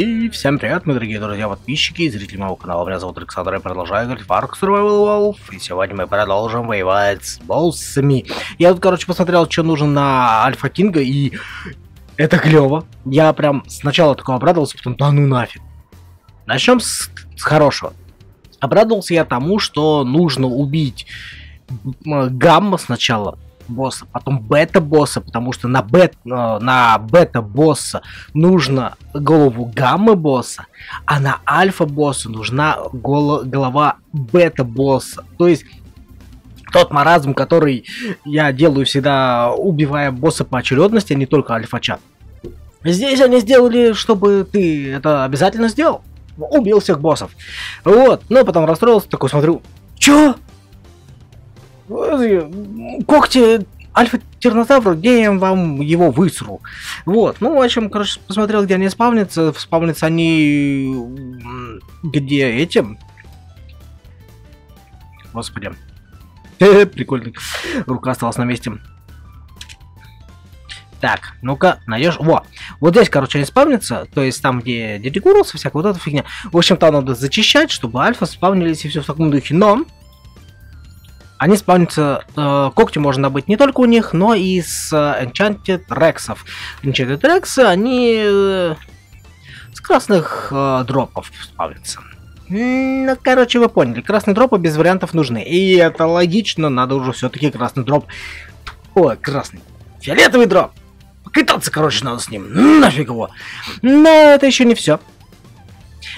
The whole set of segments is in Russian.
И всем привет, мои дорогие друзья, подписчики и зрители моего канала. Меня зовут Александр, я продолжаю играть в ARK Survival Evolved. И сегодня мы продолжим воевать с боссами. Я тут, короче, посмотрел, что нужно на Альфа-Кинга, и это клево. Я прям сначала такой обрадовался, потом да ну нафиг. Начнем с хорошего. Обрадовался я тому, что нужно убить Гамма сначала. Босса, потом бета-босса, потому что на бета-босса нужно голову гамма-босса, а на альфа-босса нужна голова бета-босса. То есть тот маразм, который я делаю всегда, убивая босса по очередности, а не только альфа-чат. Здесь они сделали, чтобы ты это обязательно сделал. Убил всех боссов. Вот, но потом расстроился, такой смотрю, чё? Когти Альфа-Тернотавра, где я вам его высру? Вот, ну, в общем, короче, посмотрел, где они спавнятся. Спавнятся они... Где этим? Господи. Прикольно. Рука осталась на месте. Так, ну-ка, найдешь. Во. Вот здесь, короче, они спавнятся. То есть там, где дегурился, всякая вот эта фигня. В общем-то, надо зачищать, чтобы альфа спавнились и все в таком духе. Но... Они спавнятся, когти можно добыть не только у них, но и с Enchanted Rex. Enchanted Rex, они с красных дропов спавнятся. Ну, короче, вы поняли, красные дропы без вариантов нужны. И это логично, надо уже все-таки красный дроп... Ой, красный. Фиолетовый дроп. Покататься, короче, надо с ним. Нафиг его. Но это еще не все.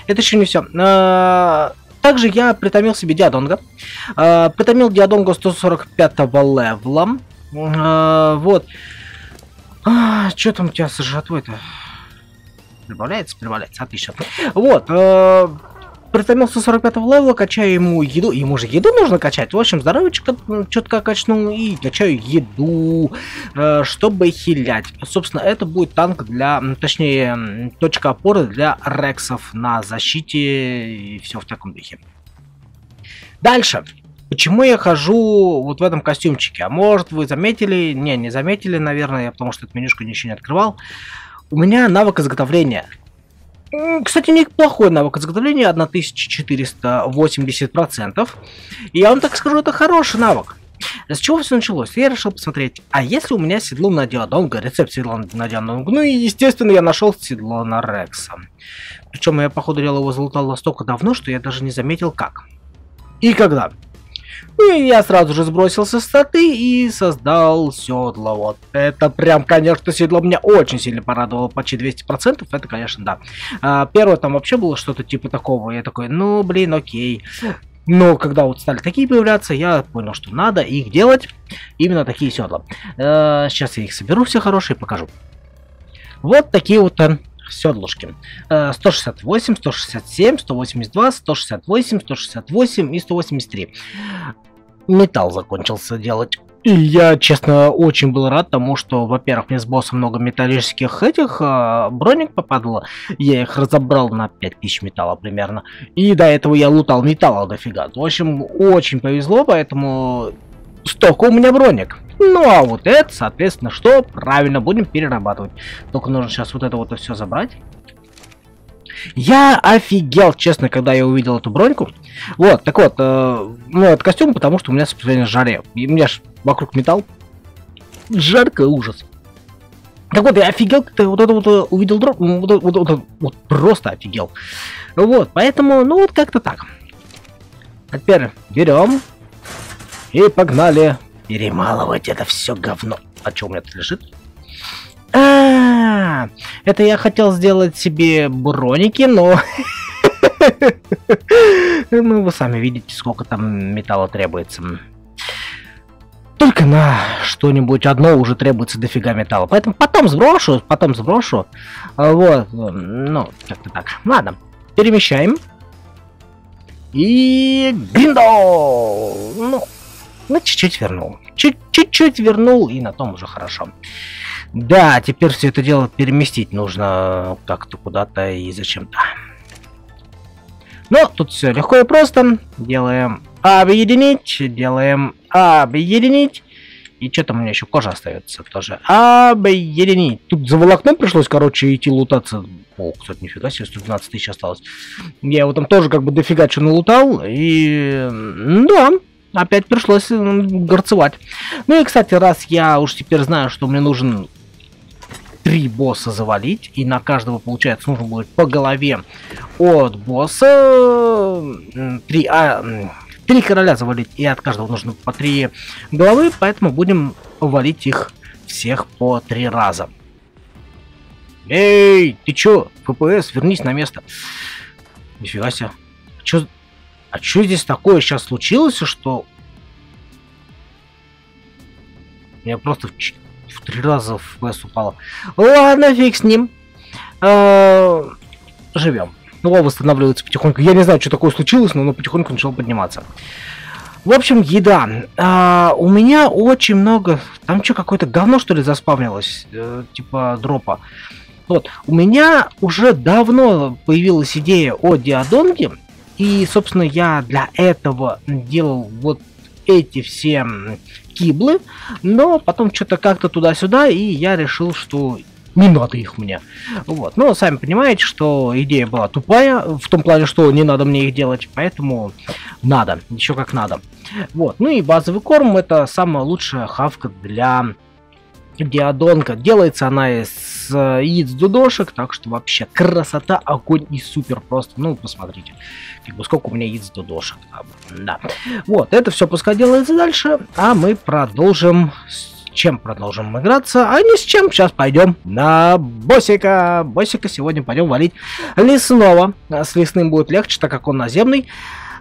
Это еще не все. Также я притомил себе Диадонга. Притомил Диадонга 145-го левла. Вот. Что там у тебя с жратвой-то? Прибавляется? Прибавляется. Отлично. Вот. Притомил 145-го левла, качаю ему еду. Ему же еду нужно качать. В общем, здоровечко четко качну и качаю еду, чтобы хилять. Собственно, это будет танк для... Точнее, точка опоры для рексов на защите и все в таком духе. Дальше. Почему я хожу вот в этом костюмчике? А может, вы заметили? Не, не заметили, наверное, потому что эту менюшку ничего не открывал. У меня навык изготовления. Кстати, неплохой навык изготовления, 1480%. И я вам так скажу, это хороший навык. С чего все началось? Я решил посмотреть, а если у меня седло на Диадонга, рецепт седла на Диадонга. Ну и, естественно, я нашел седло на Рекса. Причем я, походу, его залутал настолько давно, что я даже не заметил как. И когда. Ну и я сразу же сбросился с статы и создал седло. Вот это прям, конечно, седло меня очень сильно порадовало, почти 200%, это, конечно, да. Первое там вообще было что-то типа такого, я такой, ну блин, окей. Но когда вот стали такие появляться, я понял, что надо их делать, именно такие седла. Сейчас я их соберу все хорошие и покажу. Вот такие вот седлушки. 168, 167, 182, 168, 168 и 183. Металл закончился делать. И я, честно, очень был рад тому, что, во-первых, мне с боссом много металлических этих броник попадало. Я их разобрал на 5000 металла примерно. И до этого я лутал металла дофига. В общем, очень повезло, поэтому столько у меня броник. Ну а вот это, соответственно, что? Правильно, будем перерабатывать. Только нужно сейчас вот это вот все забрать. Я офигел, честно, когда я увидел эту броньку. Вот, так вот, ну, это костюм, потому что у меня сопротивление жаре. И у меня ж вокруг металл. Жарко, ужас. Так вот, я офигел, когда вот это вот увидел дроп. Вот просто офигел. Вот, поэтому, ну вот как-то так. Теперь берем. И погнали перемалывать это все говно. А что у меня тут лежит? Это я хотел сделать себе броники, но... Ну, вы сами видите, сколько там металла требуется. Только на что-нибудь одно уже требуется дофига металла. Поэтому потом сброшу, Вот, ну, как-то так. Ладно, перемещаем. И... Гриндо! Ну... Ну, чуть-чуть вернул. Чуть-чуть вернул, и на том уже хорошо. Да, теперь все это дело переместить нужно как-то куда-то и зачем-то. Но тут все легко и просто. Делаем объединить, И что там у меня еще кожа остается тоже. Объединить. Тут за волокном пришлось, короче, идти лутаться. О, кстати, нифига себе, 112 тысяч осталось. Я его там тоже как бы дофига что налутал. И... да, опять пришлось горцевать. Ну и, кстати, раз я уж теперь знаю, что мне нужен 3 босса завалить, и на каждого, получается, нужно будет по голове от босса 3 короля завалить, и от каждого нужно по 3 головы, поэтому будем валить их всех по 3 раза. Эй, ты чё, ФПС, вернись на место. Нифига себе. А чё здесь такое сейчас случилось, что... Я просто в 3 раза ФПС упало. Ладно, фиг с ним. Живем. Ну, а восстанавливается потихоньку. Я не знаю, что такое случилось, но оно потихоньку начало подниматься. В общем, еда. У меня очень много... Там что, какое-то говно, что ли, заспавнилось? Типа дропа. Вот. У меня уже давно появилась идея о диадонге. И, собственно, я для этого делал вот эти все киблы. Но потом что-то как-то туда-сюда, и я решил, что... не надо их мне. Вот. Но сами понимаете, что идея была тупая, в том плане, что не надо мне их делать, поэтому надо, еще как надо. Вот. Ну и базовый корм — это самая лучшая хавка для диадонга. Делается она из яиц дудошек, так что вообще красота, огонь и супер просто. Ну, посмотрите, как бы сколько у меня яиц дудошек. Да. Вот, это все пускай делается дальше, а мы продолжим... чем продолжим играться, а не с чем. Сейчас пойдем на боссика. Боссика сегодня пойдем валить лесного. С лесным будет легче, так как он наземный.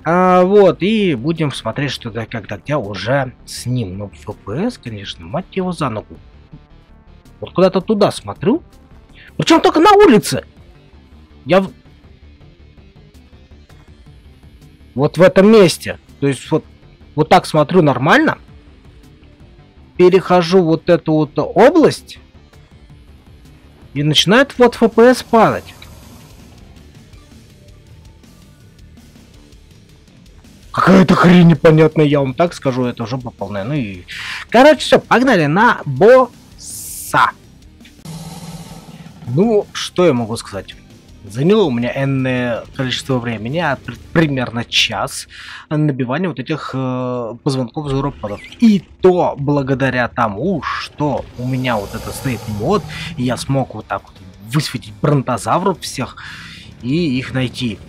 Вот, и будем смотреть, что да, когда, где уже с ним. Ну, ФПС, конечно, мать его за ногу. Вот куда-то туда смотрю. Причем только на улице. Я... вот в этом месте. То есть вот так смотрю нормально. Перехожу вот эту вот область и начинает вот FPS падать. Какая-то хрень непонятная, я вам так скажу, это уже по полной. Ну и... короче, все, погнали на босса. Ну, что я могу сказать? Заняло у меня энное количество времени, примерно час набивания вот этих позвонков зауроподов. И то благодаря тому, что у меня вот этот стоит мод, и я смог вот так вот высветить бронтозавров всех и их найти.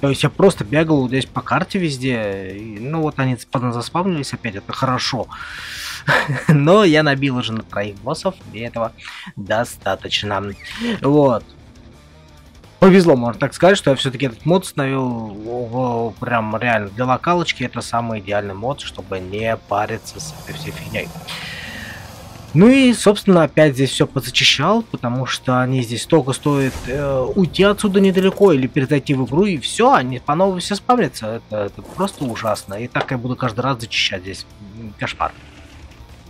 То есть я просто бегал вот здесь по карте везде, и, ну вот они заспавнились опять, это хорошо. Но я набил уже на 3 боссов, и этого достаточно. Вот. Повезло, можно так сказать, что я все-таки этот мод установил прям реально для локалочки. Это самый идеальный мод, чтобы не париться с этой всей фигней. Ну и, собственно, опять здесь все позачищал, потому что они здесь только стоит уйти отсюда недалеко или перезайти в игру, и все, они по новой все спавнятся. Это просто ужасно. И так я буду каждый раз зачищать здесь. Кошмар.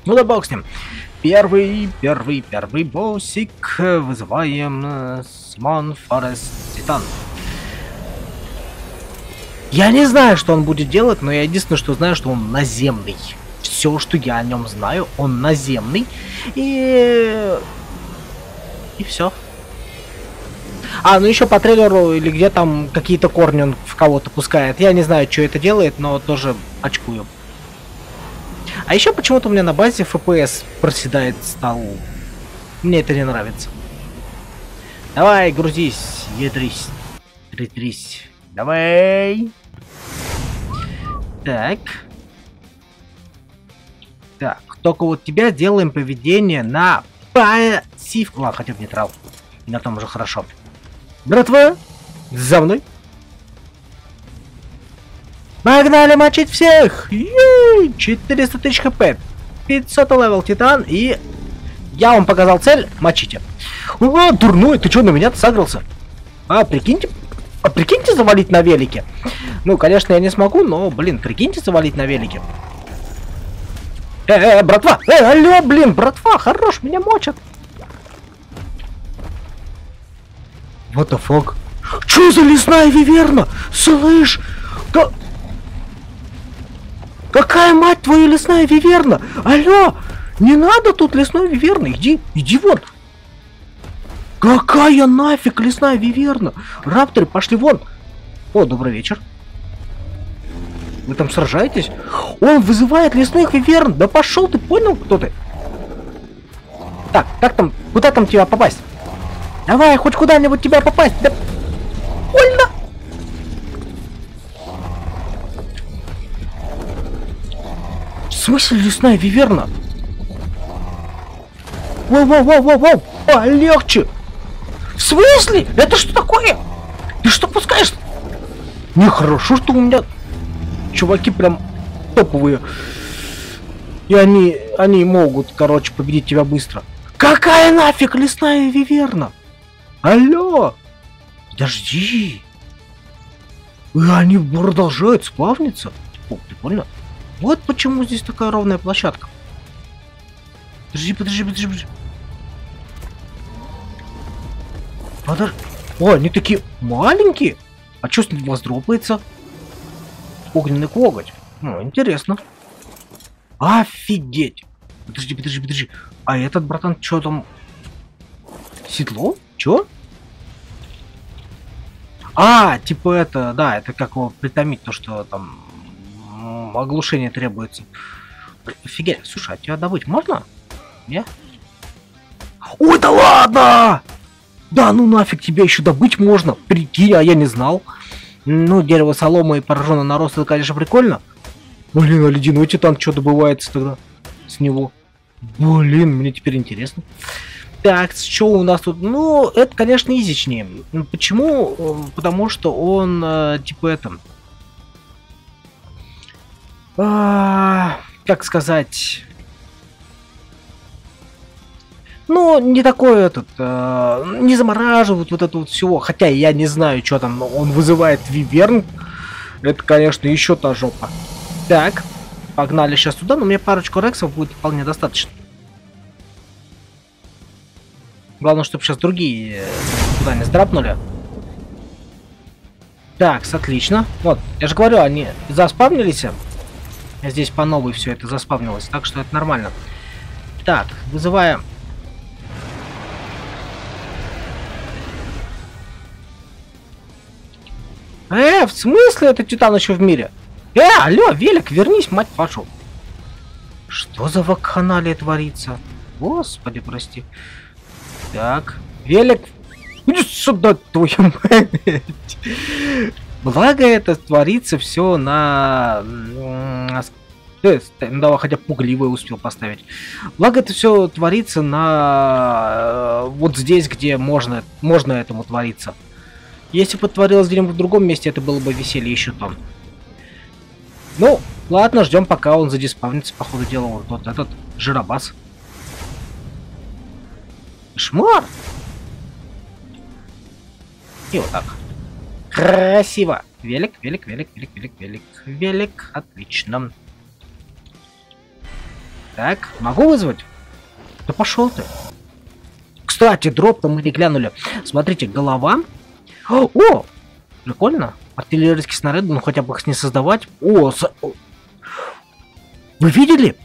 Ну да бог с ним. Первый боссик. Вызываем Смон Форест Титан. Я не знаю, что он будет делать, но я единственное, что знаю, что он наземный. Все, что я о нем знаю, он наземный. И все. А, ну еще по трейлеру или где там какие-то корни он в кого-то пускает. Я не знаю, что это делает, но тоже очкую. А еще почему-то у меня на базе FPS проседает стал. Мне это не нравится. Давай, грузись, ядрись. Ретрись. Давай. Так. Так, только вот тебя делаем поведение на пассивку. Ладно, хотя бы нейтрал. На том уже хорошо. Братва, за мной. Погнали мочить всех! 400 тысяч хп, 500 левел титан, и я вам показал цель, мочите. О, дурной, ты чё на меня-то сагрился? А прикиньте завалить на велике. Ну, конечно, я не смогу, но, блин, прикиньте завалить на велике. Братва, алло, блин, братва, хорош, меня мочат. What the fuck? Чё за лесная виверна? Слышь? Какая, мать твою, лесная виверна? Алло! Не надо тут, лесной виверна, иди вон. Какая нафиг лесная виверна? Рапторы, пошли вон. О, добрый вечер. Вы там сражаетесь? Он вызывает лесных виверн. Да пошел ты, понял, кто ты? Так, как там, куда там тебя попасть? Давай, хоть куда-нибудь тебя попасть. Да... Больно. В смысле лесная виверна? Воу-воу-воу-воу-воу! А, легче! В смысле? Это что такое? Ты что пускаешь? Нехорошо, что у меня чуваки прям топовые. И они могут, короче, победить тебя быстро. Какая нафиг лесная виверна? Алло! Подожди! И они продолжают спавниться? О, прикольно. Вот почему здесь такая ровная площадка. Подожди. О, они такие маленькие. А что с ним вас дропается? Огненный коготь. Ну, интересно. Офигеть. Подожди. А этот, братан, что там? Седло? Чё? А, типа это, да, это как его притомить, то, что там оглушение требуется. Офигеть, слушай, а тебя добыть можно? Не? Ой, да ладно! Да ну нафиг, тебя еще добыть можно, прикинь, а я не знал. Ну, дерево, солома и пораженный нарост, это, конечно, прикольно. Блин, а ледяной титан что добывается тогда с него? Блин, мне теперь интересно. Так, что у нас тут? Ну, это, конечно, изичнее. Почему? Потому что он, типа, это... как сказать... Ну, не такой этот, не замораживают вот это вот всего. Хотя я не знаю, что там, но он вызывает виверн. Это, конечно, еще та жопа. Так, погнали сейчас туда, но мне парочку рексов будет вполне достаточно. Главное, чтобы сейчас другие куда не сдрапнули. Так, отлично. Вот, я же говорю, они заспавнились. Здесь по новой все это заспавнилось, так что это нормально. Так, вызываем... в смысле этот титан еще в мире? Алло, велик, вернись, мать вашу. Что за вакханалия творится? Господи, прости. Так, велик, иди сюда, твою мать. Благо это творится все на... Давай, хотя пугливый успел поставить. Благо это все творится на... Вот здесь, где можно этому твориться. Если бы творилось где-нибудь в другом месте, это было бы веселье еще там. Ну, ладно, ждем, пока он задиспавнится, по ходу дела, вот этот жиробас. Шмор! И вот так. Красиво! Велик. Отлично. Так, могу вызвать? Да пошел ты. Кстати, дроп-то мы не глянули. Смотрите, голова... О! Прикольно. Артиллерийские снаряды, ну хотя бы их не создавать. Вы видели?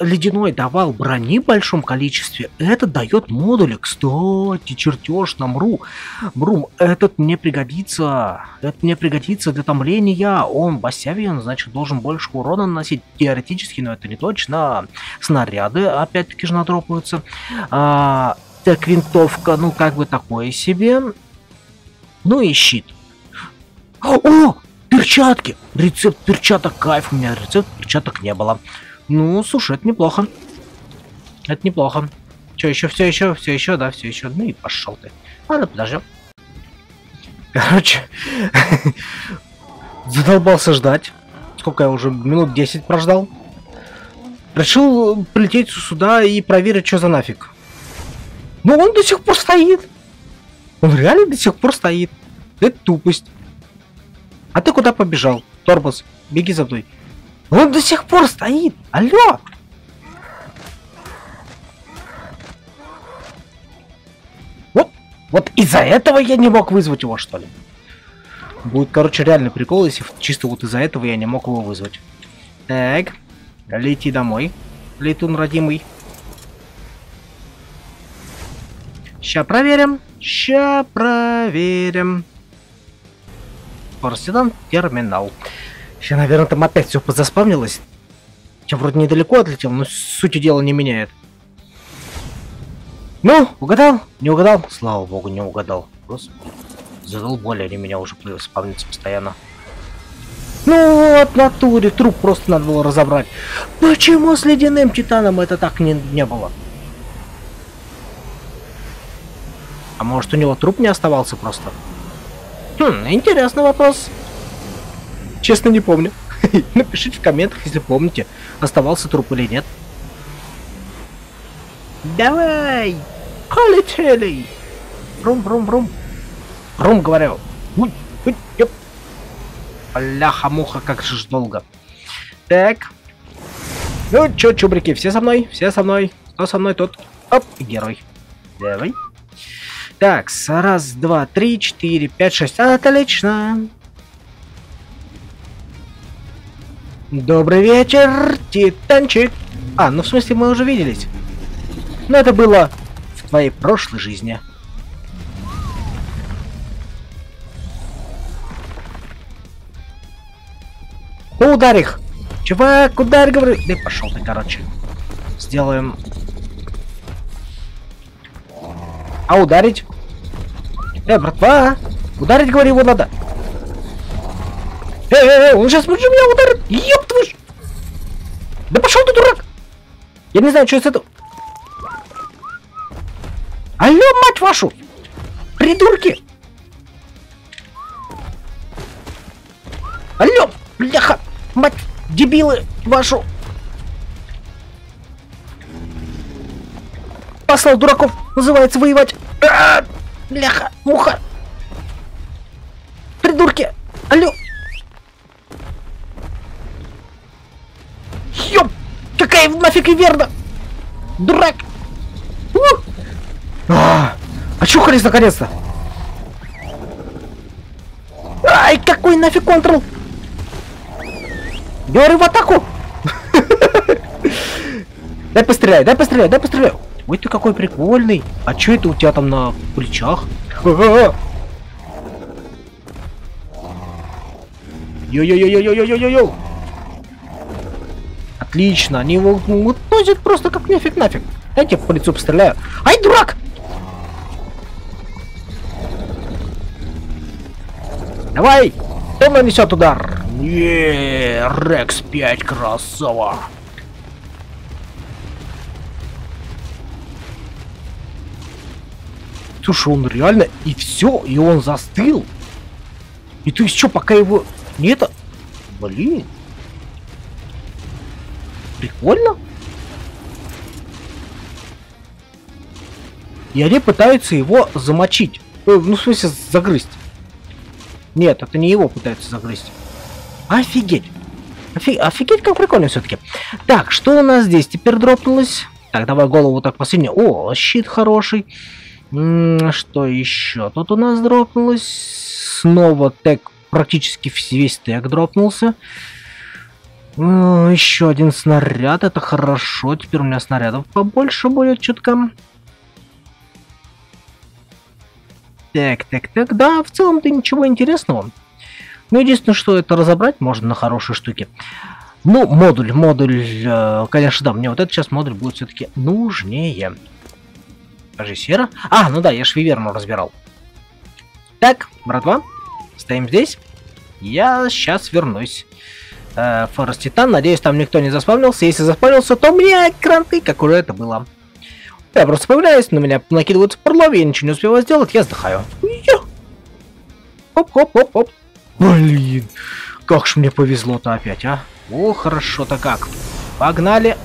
Ледяной давал брони в большом количестве. Это дает модули. Кстати, чертеж на Мрум, этот мне пригодится. Для томления. Он басявин, значит, должен больше урона наносить. Теоретически, но это не точно. Снаряды опять-таки же надропаются. Так, винтовка, ну как бы такое себе. Ну и щит. О! Перчатки! Рецепт перчаток, кайф. У меня рецепт перчаток не было. Ну, слушай, это неплохо. Че, еще, все еще, да, Ну и пошел ты. Ладно, подождем. Короче, задолбался ждать. Сколько я уже? Минут 10 прождал. Решил прилететь сюда и проверить, что за нафиг. Но он до сих пор стоит. Он реально до сих пор стоит. Это тупость. А ты куда побежал? Торбас, беги за мной. Он до сих пор стоит. Алло. Вот из-за этого я не мог вызвать его, что ли? Будет, короче, реально прикол, если чисто вот из-за этого я не мог его вызвать. Так. Лети домой. Летун родимый. Ща проверим. Ща проверим. Парседан, терминал. Сейчас, наверное, там опять все позаспавнилось. Я вроде недалеко отлетел, но сути дела не меняет. Ну, угадал? Не угадал? Слава богу, не угадал. Просто задолбали они меня уже спавниться постоянно. Ну вот, в натуре, труп просто надо было разобрать. Почему с ледяным титаном это так не было? А может, у него труп не оставался просто? Хм, интересный вопрос. Честно, не помню. Напишите в комментах, если помните, оставался труп или нет. Давай! Полетели! Брум-брум-брум. Брум, говорю. Бляха-муха, как же долго. Так. Ну чё, чубрики, все со мной? Все со мной. Кто со мной, тот. Оп, герой. Давай. Так, раз, два, три, четыре, пять, шесть. Отлично. Добрый вечер, Титанчик. А, ну в смысле мы уже виделись. Но это было в твоей прошлой жизни. Ну, ударь их. Чувак, ударь, говорю. Да пошел ты, короче. Сделаем... А ударить? Братва! Ударить, говорю, его надо. Он сейчас меня ударит. Ёб твою ж... Да пошел ты, дурак! Я не знаю, что это... Алло, мать вашу! Придурки! Алло, бляха! Мать, дебилы вашу! Послал дураков, называется воевать. А-а-а! Бляха, муха. Придурки. Алло. Ёп. Какая нафиг и верно. Дурак. Очухались наконец-то. Ай, какой нафиг контрол. Говорю, в атаку. Дай постреляю, дай постреляю, дай постреляю. Ой, ты какой прикольный. А чё это у тебя там на плечах? Йо-йо-йо-йо-йо-йо-йо-йо. Отлично, они его мутузят просто как нефиг нафиг. Я тебе по лицу постреляю. Ай, дурак! Давай! Он нанесет удар. Еее, Рекс 5, красава. Слушай, он реально, и все, и он застыл. И ты еще пока его... Нет, блин. Прикольно. И они пытаются его замочить. Ну, в смысле, загрызть. Нет, это не его пытаются загрызть. Офигеть. Офигеть, как прикольно все-таки. Так, что у нас здесь теперь дропнулось? Так, давай голову вот так посильнее. О, щит хороший. Что еще? Тут у нас дропнулось. Снова тег. Практически весь тег дропнулся. Еще один снаряд. Это хорошо. Теперь у меня снарядов побольше будет чутка. Так, так, так. Да, в целом-то ничего интересного. Но единственное, что это разобрать можно на хорошие штуки. Ну, модуль. Конечно, да, мне вот этот сейчас модуль будет все-таки нужнее. Сера. А, ну да, я ж виверну разбирал. Так, братва, стоим здесь. Я сейчас вернусь. Форест Титан, надеюсь, там никто не заспавнился. Если заспавнился, то у меня кранты, как уже это было. Я просто появляюсь, на меня накидываются парлови, я ничего не успеваю сделать, я сдыхаю. Хоп-хоп-хоп-хоп. Блин, как же мне повезло-то опять, а? О, хорошо-то как. Погнали.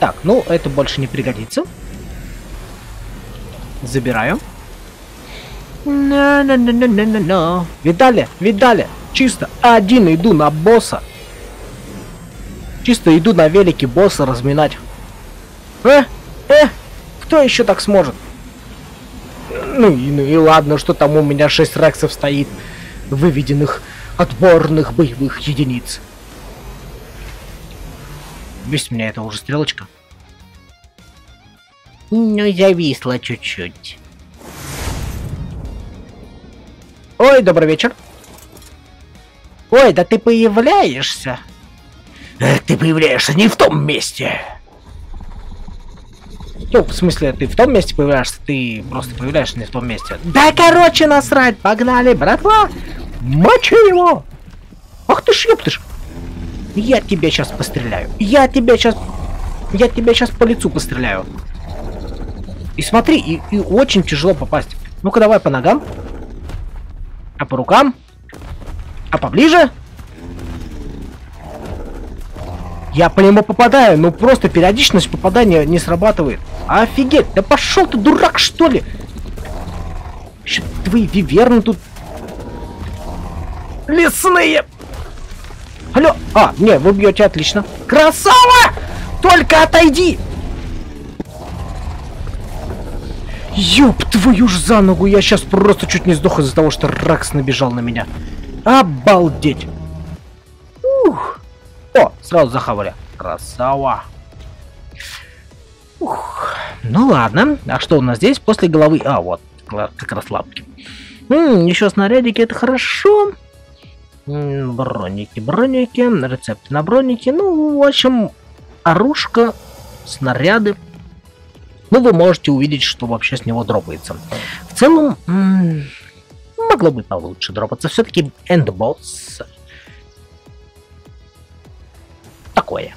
Так, ну, это больше не пригодится. Забираю. No. Видали? Видали? Чисто один иду на босса. Чисто иду на велике босса разминать. Кто еще так сможет? Ну и ладно, что там у меня 6 рексов стоит. Выведенных отборных боевых единиц. Бесит меня это уже стрелочка. Ну, зависла чуть-чуть. Ой, добрый вечер. Ой, да ты появляешься. Эх, ты появляешься не в том месте. Ну, в смысле, ты в том месте появляешься, ты просто появляешься не в том месте. Да, короче, насрать, погнали, братва. Мочи его. Ах ты ж, ёптыш. Я тебя сейчас постреляю. Я тебя сейчас по лицу постреляю. И смотри, и очень тяжело попасть. Ну-ка, давай по ногам. А по рукам? А поближе? Я по нему попадаю, но просто периодичность попадания не срабатывает. Офигеть, да пошел ты, дурак, что ли? Еще твои виверны тут. Лесные! Алло! А, не, вы бьете отлично. Красава! Только отойди! Ёб твою ж за ногу, я сейчас просто чуть не сдох из-за того, что Ракс набежал на меня. Обалдеть! Ух! О, сразу захавали. Красава! Ух! Ну ладно, а что у нас здесь после головы? А, вот, как раз лапки. Еще снарядики, это хорошо. Броники, броники, рецепт на броники. Ну, в общем, оружка, снаряды. Ну, вы можете увидеть, что вообще с него дропается. В целом, могло бы получше дропаться. Все-таки эндбосс. Такое.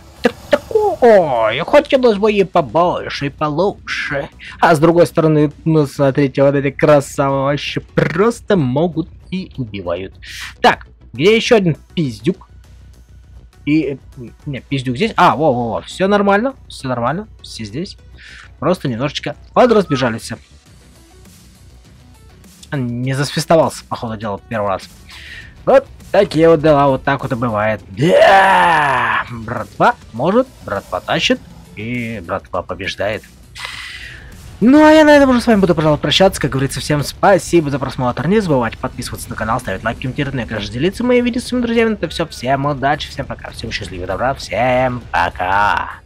Такое. Хотелось бы и побольше, и получше. А с другой стороны, ну, смотрите, вот эти красавцы вообще просто могут и убивают. Так, где еще один пиздюк? И... Не, пиздюк здесь. А, во-во-во, все нормально. Все нормально. Все здесь. Просто немножечко подразбежались. Не засвистовался, походу, делал первый раз. Вот такие вот дела, вот так вот и бывает. Да! Братва может, братва тащит, и братва побеждает. Ну, а я на этом уже с вами буду, пожалуй, прощаться. Как говорится, всем спасибо за просмотр. Не забывайте подписываться на канал, ставить лайки, комментировать, и, конечно, делиться моими видео с своими друзьями. Это все. Всем удачи, всем пока, всем счастливого добра, всем пока.